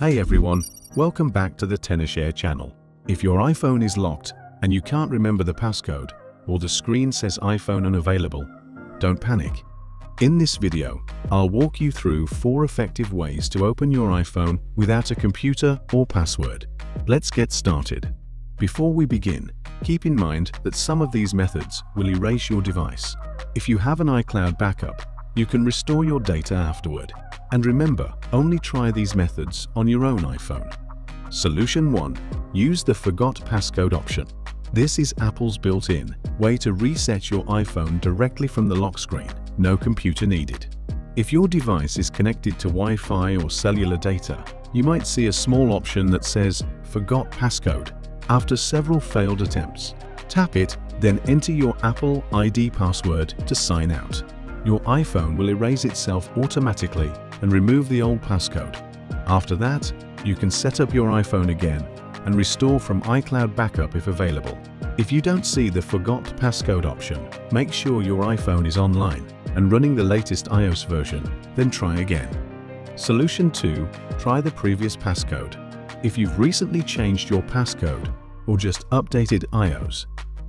Hey everyone, welcome back to the Tenorshare channel. If your iPhone is locked and you can't remember the passcode, or the screen says iPhone unavailable, don't panic. In this video, I'll walk you through 4 effective ways to open your iPhone without a computer or password. Let's get started. Before we begin, keep in mind that some of these methods will erase your device. If you have an iCloud backup, you can restore your data afterward. And remember, only try these methods on your own iPhone. Solution 1. Use the Forgot Passcode option. This is Apple's built-in way to reset your iPhone directly from the lock screen. No computer needed. If your device is connected to Wi-Fi or cellular data, you might see a small option that says Forgot Passcode. After several failed attempts, tap it, then enter your Apple ID password to sign out. Your iPhone will erase itself automatically and remove the old passcode. After that, you can set up your iPhone again and restore from iCloud backup if available. If you don't see the Forgot Passcode option, make sure your iPhone is online and running the latest iOS version, then try again. Solution 2. Try the previous passcode. If you've recently changed your passcode or just updated iOS,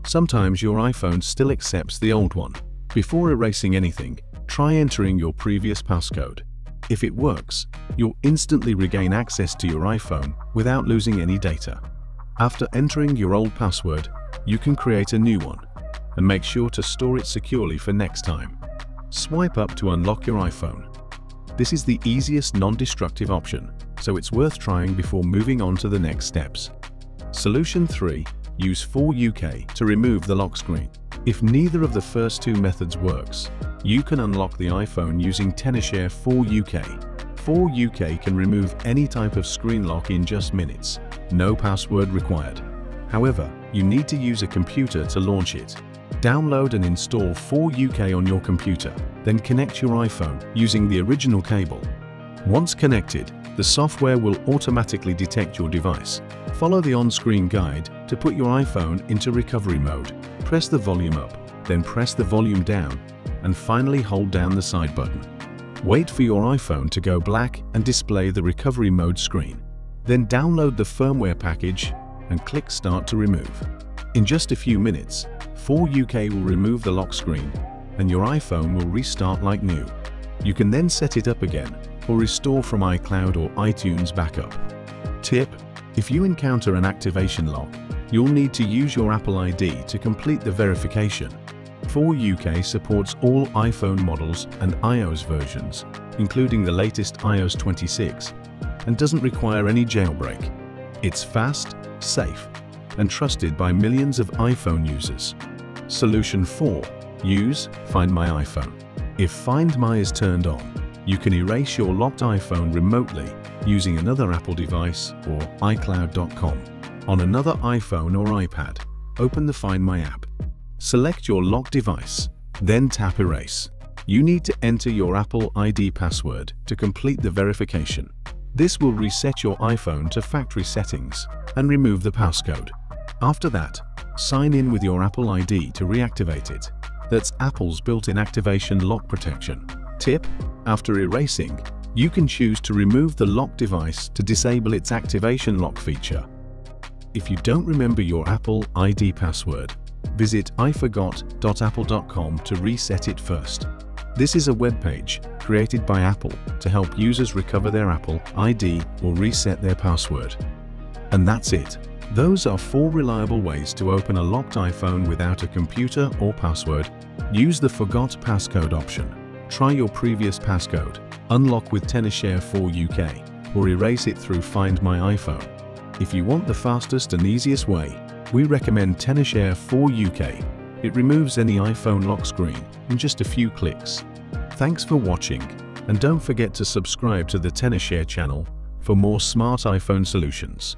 sometimes your iPhone still accepts the old one. Before erasing anything, try entering your previous passcode. If it works, you'll instantly regain access to your iPhone without losing any data. After entering your old password, you can create a new one and make sure to store it securely for next time. Swipe up to unlock your iPhone. This is the easiest non-destructive option, so it's worth trying before moving on to the next steps. Solution 3. Use 4uKey to remove the lock screen. If neither of the first two methods works, you can unlock the iPhone using Tenorshare 4uKey. 4uKey can remove any type of screen lock in just minutes, no password required. However, you need to use a computer to launch it. Download and install 4uKey on your computer, then connect your iPhone using the original cable. Once connected, the software will automatically detect your device. Follow the on-screen guide to put your iPhone into recovery mode. Press the volume up, then press the volume down, and finally hold down the side button. Wait for your iPhone to go black and display the recovery mode screen. Then download the firmware package and click Start to remove. In just a few minutes, 4uKey will remove the lock screen and your iPhone will restart like new. You can then set it up again or restore from iCloud or iTunes backup. Tip: if you encounter an activation lock, you'll need to use your Apple ID to complete the verification. 4uKey supports all iPhone models and iOS versions, including the latest iOS 26, and doesn't require any jailbreak. It's fast, safe, and trusted by millions of iPhone users. Solution 4. Use Find My iPhone. If Find My is turned on, you can erase your locked iPhone remotely using another Apple device or iCloud.com. On another iPhone or iPad, open the Find My app. Select your locked device, then tap Erase. You need to enter your Apple ID password to complete the verification. This will reset your iPhone to factory settings and remove the passcode. After that, sign in with your Apple ID to reactivate it. That's Apple's built-in activation lock protection. Tip: after erasing, you can choose to remove the locked device to disable its activation lock feature. If you don't remember your Apple ID password, visit iforgot.apple.com to reset it first. This is a web page created by Apple to help users recover their Apple ID or reset their password. And that's it. Those are 4 reliable ways to open a locked iPhone without a computer or password. Use the Forgot Passcode option. Try your previous passcode, unlock with Tenorshare 4uKey, or erase it through Find My iPhone. If you want the fastest and easiest way, we recommend Tenorshare 4uKey. It removes any iPhone lock screen in just a few clicks. Thanks for watching, and don't forget to subscribe to the Tenorshare channel for more smart iPhone solutions.